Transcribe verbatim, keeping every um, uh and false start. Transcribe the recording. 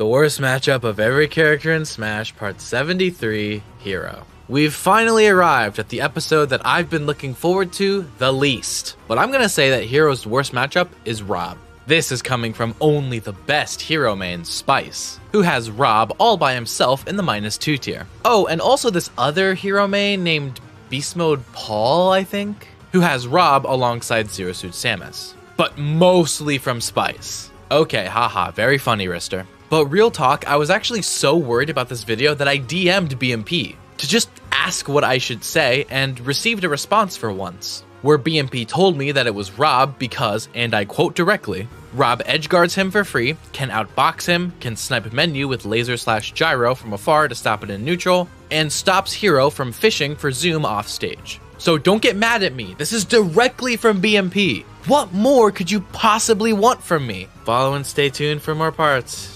The worst matchup of every character in Smash, part seventy-three, Hero. We've finally arrived at the episode that I've been looking forward to the least. But I'm gonna say that Hero's worst matchup is Rob. This is coming from only the best Hero main, Spice, who has Rob all by himself in the minus two tier. Oh, and also this other Hero main named Beast Mode Paul, I think, who has Rob alongside Zero Suit Samus. But mostly from Spice. Okay, haha, very funny, Rister. But real talk, I was actually so worried about this video that I D M'd B M P to just ask what I should say and received a response for once, where B M P told me that it was Rob because, and I quote directly, Rob edgeguards him for free, can outbox him, can snipe menu with laser slash gyro from afar to stop it in neutral, and stops Hero from fishing for zoom off stage. So don't get mad at me, this is directly from B M P. What more could you possibly want from me? Follow and stay tuned for more parts.